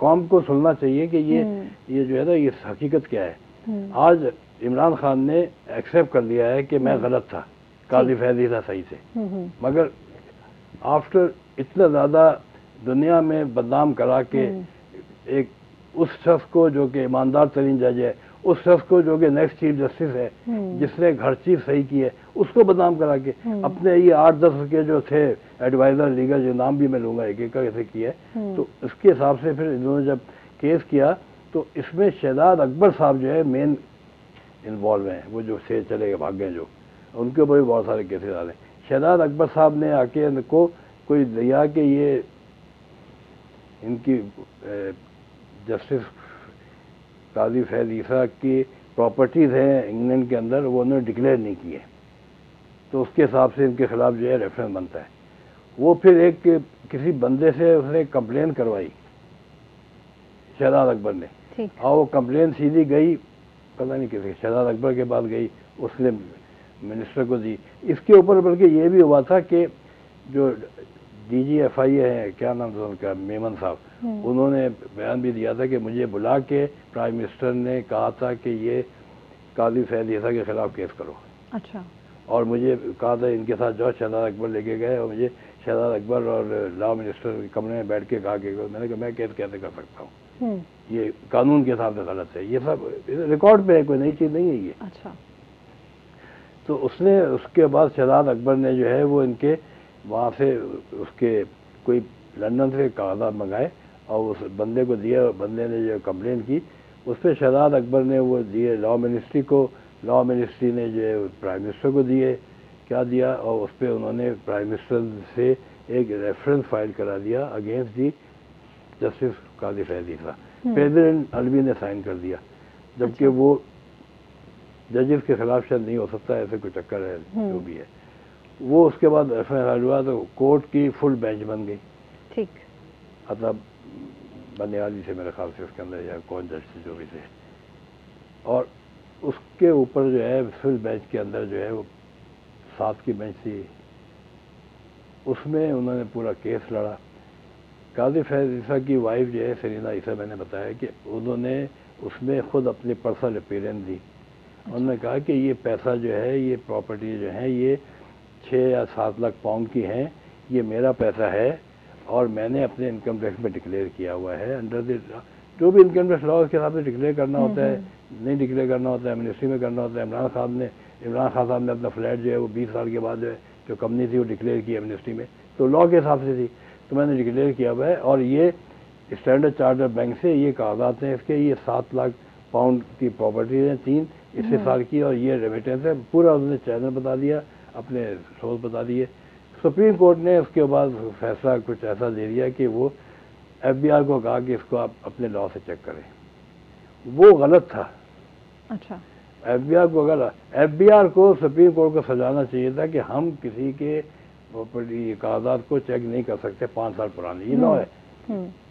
कौम को सुनना चाहिए कि ये जो है ना ये हकीकत क्या है। आज इमरान खान ने एक्सेप्ट कर लिया है कि मैं गलत था, काजी फैज़ ईसा सही थे, मगर आफ्टर इतना ज़्यादा दुनिया में बदनाम करा के एक उस शख्स को जो कि ईमानदार तरीन जज है, उस शख्स को जो कि नेक्स्ट चीफ जस्टिस है, जिसने हर चीज़ सही की है, उसको बदनाम करा के अपने ये 8-10 के जो थे एडवाइज़र लीगल, जो नाम भी मैं लूँगा एक-एक कैसे किया है, तो इसके हिसाब से फिर इन्होंने जब केस किया तो इसमें शहजाद अकबर साहब जो है मेन इन्वॉल्व हैं, वो जो से चले भाग गए, जो उनके ऊपर भी बहुत सारे केसेज आ रहे हैं। शहजाद अकबर साहब ने आके इनको कोई दिया कि ये इनकी जस्टिस काजी फैज़ ईसा की प्रॉपर्टीज़ हैं इंग्लैंड के अंदर, वो उन्होंने डिक्लेयर नहीं किए, तो उसके हिसाब से इनके खिलाफ जो है रेफरेंस बनता है। वो फिर एक किसी बंदे से उसने कंप्लेन करवाई शहजाद अकबर ने, और वो कंप्लेन सीधी गई पता नहीं किसी, शहजाद अकबर के पास गई, उसने मिनिस्टर को दी। इसके ऊपर बल्कि ये भी हुआ था कि जो DGFI है, क्या नाम था उनका, मेमन साहब, उन्होंने बयान भी दिया था कि मुझे बुला के प्राइम मिनिस्टर ने कहा था कि ये काजी फैज़ ईसा के खिलाफ केस करो। अच्छा। और मुझे कहा था इनके साथ जो शहजाद अकबर लेके गए, और मुझे शहजाद अकबर और लॉ मिनिस्टर के कमरे में बैठ के कहा कि मैंने कहा मैं केस कैसे कर सकता हूँ, ये कानून के हिसाब से गलत है, ये सब रिकॉर्ड पे है, कोई नई चीज़ नहीं है ये। अच्छा। तो उसने उसके बाद शहजाद अकबर ने जो है वो इनके वहाँ से उसके कोई लंदन से कागजात मंगाए और उस बंदे को दिया, और बंदे ने जो कंप्लेन की उस पर शहजाद अकबर ने वो दिए लॉ मिनिस्ट्री को, लॉ मिनिस्ट्री ने जो है प्राइम मिनिस्टर को दिए, क्या दिया, और उस पर उन्होंने प्राइम मिनिस्टर से एक रेफरेंस फाइल करा दिया against the justice Qazi Faez Isa. President Alvi ने साइन कर दिया, जबकि वो जजेस के खिलाफ शायद नहीं हो सकता, ऐसे कोई चक्कर है जो भी है वो। उसके बाद एफआईआर हुआ तो कोर्ट की फुल बेंच बन गई। ठीक। मतलब बनियाली से मेरे ख्याल से उसके अंदर या कौन जज से जो भी थे, और उसके ऊपर जो है फुल बेंच के अंदर जो है वो 7 की बेंच थी, उसमें उन्होंने पूरा केस लड़ा। काजी फैज़ ईसा की वाइफ जो है सरीना ईसा, मैंने बताया कि उन्होंने उसमें खुद अपनी पर्सनल अपीयरेंस दी। उन्होंने कहा कि ये पैसा जो है, ये प्रॉपर्टी जो है, ये 6 या 7 लाख पाउंड की हैं, ये मेरा पैसा है और मैंने अपने इनकम टैक्स में डिक्लेयर किया हुआ है अंडर द जो भी इनकम टैक्स लॉ के हिसाब से डिक्लेयर करना होता है, नहीं डिक्लेयर करना होता है, मिनिस्ट्री में करना होता है। इमरान खान साहब ने अपना फ्लैट जो है वो 20 साल के बाद जो है जो कंपनी थी वो डिक्लेयर किया मिनिस्ट्री में, तो लॉ के हिसाब से थी, तो मैंने डिक्लेयर किया हुआ है, और ये स्टैंडर्ड चार्टर्ड बैंक से ये कागजात हैं इसके, ये 7 लाख पाउंड की प्रॉपर्टीज हैं 3 इसी साल की, और ये रेमिटेंस है पूरा। उसने चैनल बता दिया, अपने सोच बता दिए। सुप्रीम कोर्ट ने उसके बाद फैसला कुछ ऐसा दे दिया कि वो FBR को कहा कि इसको आप अपने लॉ से चेक करें, वो गलत था। अच्छा। एफ बी आर को सुप्रीम कोर्ट को सजाना चाहिए था कि हम किसी के प्रॉपर्टी कागजात को चेक नहीं कर सकते 5 साल पुराने, ये लॉ है।